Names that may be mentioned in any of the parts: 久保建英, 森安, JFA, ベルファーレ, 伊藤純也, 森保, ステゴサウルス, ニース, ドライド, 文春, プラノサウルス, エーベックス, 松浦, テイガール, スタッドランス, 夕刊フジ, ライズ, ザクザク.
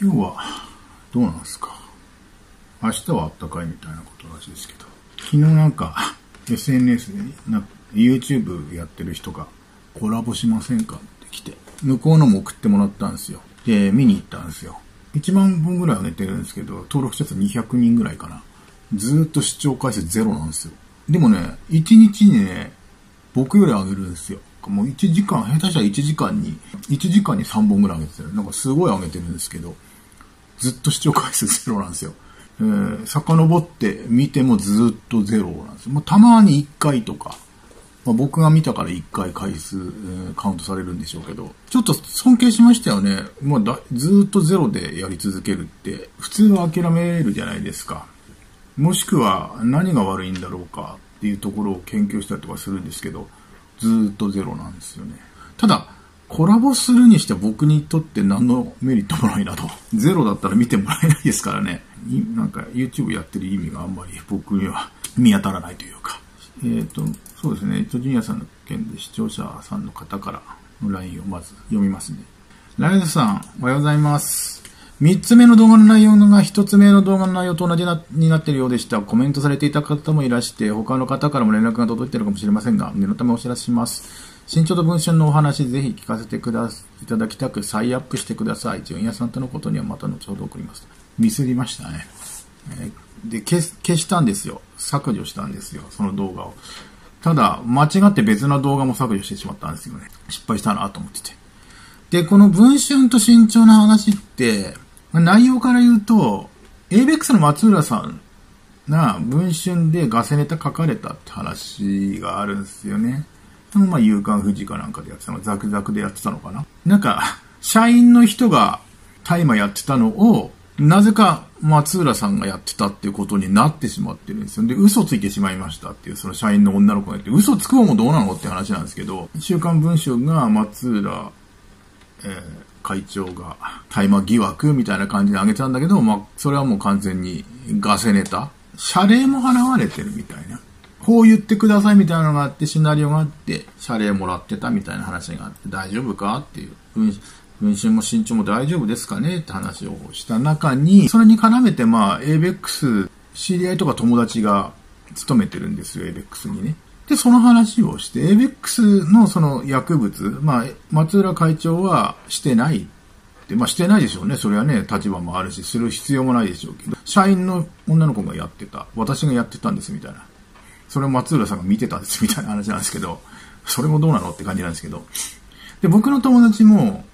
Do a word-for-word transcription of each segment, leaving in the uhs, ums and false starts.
今日はどうなんですか。明日はあったかいみたいなことらしいですけど、昨日なんか エスエヌエス でなんか YouTube やってる人がコラボしませんかって来て、向こうのも送ってもらったんですよ。で、見に行ったんですよ。いちまんぼんぐらいは出てるんですけど、登録者数にひゃくにんぐらいかな。ずーっと視聴回数ゼロなんですよ。でもね、いちにちにね、僕より上げるんですよ。もういちじかん、下手したらいちじかんに、いちじかんにさんぼんぐらい上げてる。なんかすごい上げてるんですけど、ずっと視聴回数ゼロなんですよ。えー、遡って見てもずーっとゼロなんですよ。もうたまにいっかいとか、まあ、僕が見たからいっかい回数、えー、カウントされるんでしょうけど、ちょっと尊敬しましたよね。まあ、だずーっとゼロでやり続けるって、普通は諦めるじゃないですか。もしくは何が悪いんだろうかっていうところを研究したりとかするんですけど、ずーっとゼロなんですよね。ただ、コラボするにして僕にとって何のメリットもないなと。ゼロだったら見てもらえないですからね。なんか YouTube やってる意味があんまり僕には見当たらないというか。えーと、そうですね。ジュニアさんの件で視聴者さんの方からの ライン をまず読みますね。ライズさん、おはようございます。三つ目の動画の内容が一つ目の動画の内容と同じなになっているようでした。コメントされていた方もいらして、他の方からも連絡が届いているかもしれませんが、念のためお知らせします。身長と文春のお話、ぜひ聞かせてくだいただきたく、再アップしてください。ジュニアさんとのことにはまた後ほど送ります。ミスりましたね。えー、で消、消したんですよ。削除したんですよ、その動画を。ただ、間違って別の動画も削除してしまったんですよね。失敗したなと思ってて。で、この文春と身長の話って、内容から言うと、エーベックス の松浦さんが文春でガセネタ書かれたって話があるんですよね。まあ、夕刊富士かなんかでやってたの、ザクザクでやってたのかな。なんか、社員の人が大麻やってたのを、なぜか松浦さんがやってたっていうことになってしまってるんですよ。で、嘘ついてしまいましたっていう、その社員の女の子が言って、嘘つく方もどうなのって話なんですけど、週刊文春が松浦、えー会長が大麻疑惑みたいな感じで挙げたんだけど、まあ、それはもう完全にガセネタ。謝礼も払われてるみたいな。こう言ってくださいみたいなのがあって、シナリオがあって、謝礼もらってたみたいな話があって、大丈夫かっていう。文春も身長も大丈夫ですかねって話をした中に、それに絡めて、まあ、エーベックス、知り合いとか友達が勤めてるんですよ、エーベックス にね。で、その話をして、エーベックス のその薬物、まあ、松浦会長はしてないって、まあしてないでしょうね。それはね、立場もあるし、する必要もないでしょうけど、社員の女の子がやってた、私がやってたんですみたいな。それを松浦さんが見てたんですみたいな話なんですけど、それもどうなのって感じなんですけど。で、僕の友達も、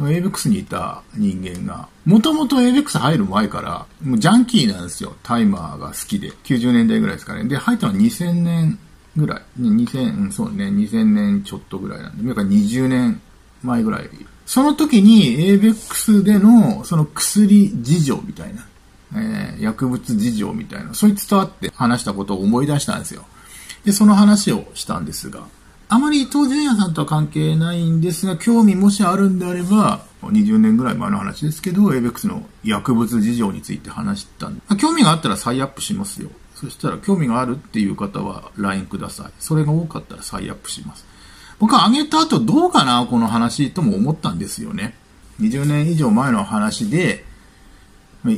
エーベックス にいた人間が、もともと エーベックス 入る前から、もうジャンキーなんですよ。タイマーが好きで。きゅうじゅうねんだいぐらいですかね。で、入ったのはにせんねん、ぐらい。にせん、そうね、にせんねんちょっとぐらいなんで、だからにじゅうねんまえぐらい。その時に エーベックス でのその薬事情みたいな、えー、薬物事情みたいな、そいつと会って話したことを思い出したんですよ。で、その話をしたんですが、あまり伊藤純也さんとは関係ないんですが、興味もしあるんであれば、にじゅうねんぐらい前の話ですけど、エーベックス の薬物事情について話したんで、興味があったら再アップしますよ。そしたら興味があるっていう方は ライン ください。それが多かったら再アップします。僕は上げた後どうかなこの話とも思ったんですよね。にじゅうねんいじょうまえの話で、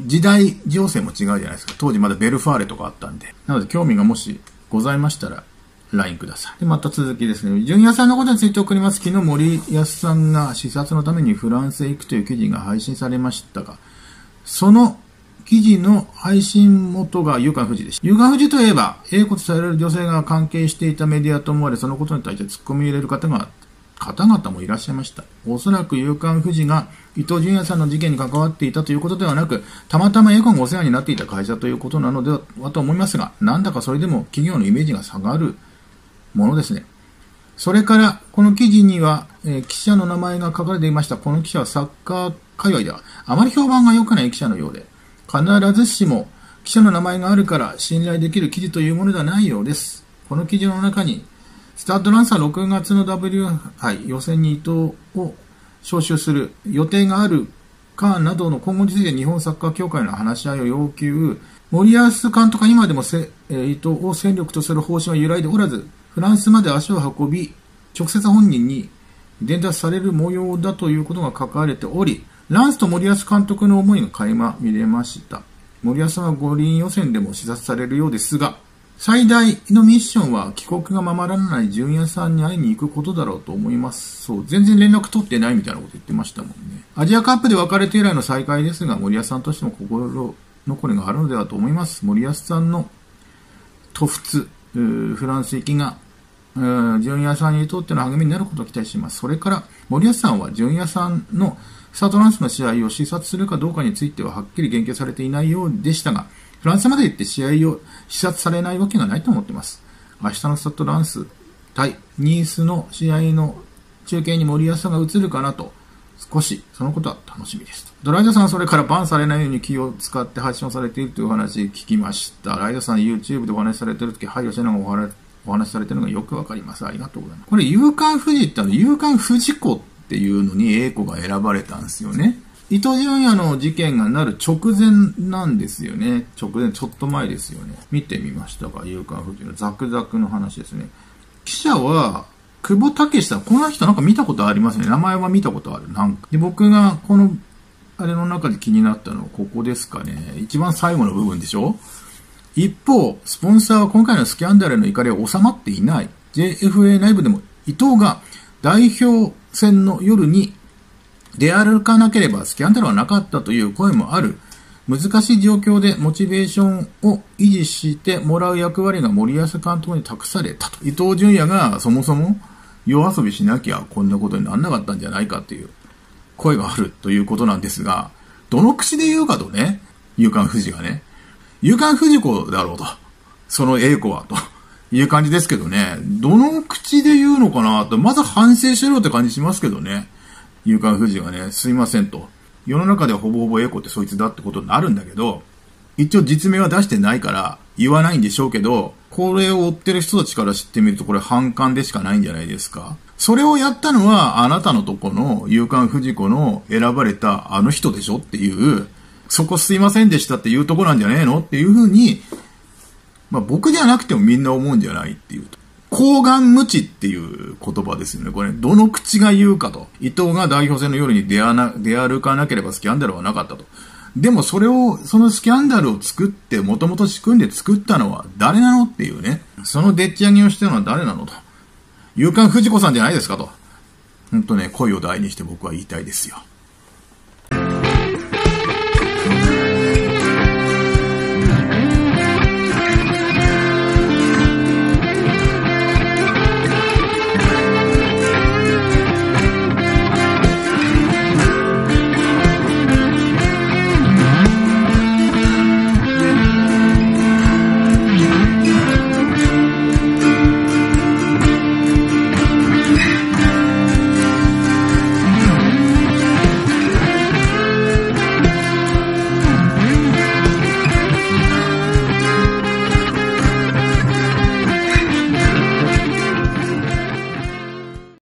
時代情勢も違うじゃないですか。当時まだベルファーレとかあったんで。なので興味がもしございましたら ライン ください。で、また続きですね。ジュニアさんのことについて送ります。昨日森安さんが視察のためにフランスへ行くという記事が配信されましたが、その記事の配信元が夕刊富士でした。夕刊富士といえば、英語とされる女性が関係していたメディアと思われ、そのことに対して突っ込み入れる方が、方々もいらっしゃいました。おそらく夕刊富士が伊藤純也さんの事件に関わっていたということではなく、たまたま英語がお世話になっていた会社ということなのではと思いますが、なんだかそれでも企業のイメージが下がるものですね。それから、この記事には、えー、記者の名前が書かれていました。この記者はサッカー界隈では、あまり評判が良くない記者のようで、必ずしも記者の名前があるから信頼できる記事というものではないようです。この記事の中に、スタッドランサーろくがつの ダブリュー 杯予選に伊藤を招集する予定があるかなどの今後について日本サッカー協会の話し合いを要求、森保監督は今でもせ、えー、伊藤を戦力とする方針は揺らいでおらず、フランスまで足を運び、直接本人に伝達される模様だということが書かれており、ランスと森保監督の思いが垣間見れました。森保さんは五輪予選でも視察されるようですが、最大のミッションは帰国がままならない純也さんに会いに行くことだろうと思います。そう、全然連絡取ってないみたいなこと言ってましたもんね。アジアカップで別れて以来の再会ですが、森保さんとしても心残りがあるのではと思います。森保さんの突出、フランス行きが、純也さんにとっての励みになることを期待します。それから、森保さんは純也さんのスタートランスの試合を視察するかどうかについてははっきり言及されていないようでしたが、フランスまで行って試合を視察されないわけがないと思っています。明日のスタッドランス対ニースの試合の中継に森保さんが映るかなと、少しそのことは楽しみです。ドライドさんはそれからバンされないように気を使って配信をされているという話聞きました。ライドさん YouTube でお話しされているとき、配慮しながらお話しされているのがよくわかります。ありがとうございます。これ、夕刊富士ってあの、夕刊富士子っていうのに A 子が選ばれたんですよね。伊藤純也の事件がなる直前なんですよね。直前、ちょっと前ですよね。見てみましたが、夕刊富士のザクザクの話ですね。記者は、久保建英さん、この人なんか見たことありますね。名前は見たことある。なんか。で、僕がこの、あれの中で気になったのはここですかね。一番最後の部分でしょ。一方、スポンサーは今回のスキャンダルの怒りは収まっていない。ジェイエフエー 内部でも伊藤が代表戦の夜に、出歩かなければスキャンダルはなかったという声もある。難しい状況でモチベーションを維持してもらう役割が森保監督に託されたと。伊藤純也がそもそも夜遊びしなきゃこんなことにならなかったんじゃないかという声があるということなんですが、どの口で言うかとね、夕刊富士がね、夕刊富士子だろうと、その A 子はという感じですけどね、どの口で言うのかなと、まず反省しろって感じしますけどね。夕刊富士はね、すいませんと。世の中ではほぼほぼエコってそいつだってことになるんだけど、一応実名は出してないから言わないんでしょうけど、これを追ってる人たちから知ってみるとこれ反感でしかないんじゃないですか。それをやったのはあなたのとこの夕刊富士子の選ばれたあの人でしょっていう、そこすいませんでしたっていうとこなんじゃねえのっていうふうに、まあ僕じゃなくてもみんな思うんじゃないっていうと。厚顔無知っていう言葉ですよね。これ、どの口が言うかと。伊藤が代表戦の夜に出歩かなければスキャンダルはなかったと。でもそれを、そのスキャンダルを作って、もともと仕組んで作ったのは誰なのっていうね。そのでっち上げをしたのは誰なのと。夕刊富士子さんじゃないですかと。ほんとね、声を大にして僕は言いたいですよ。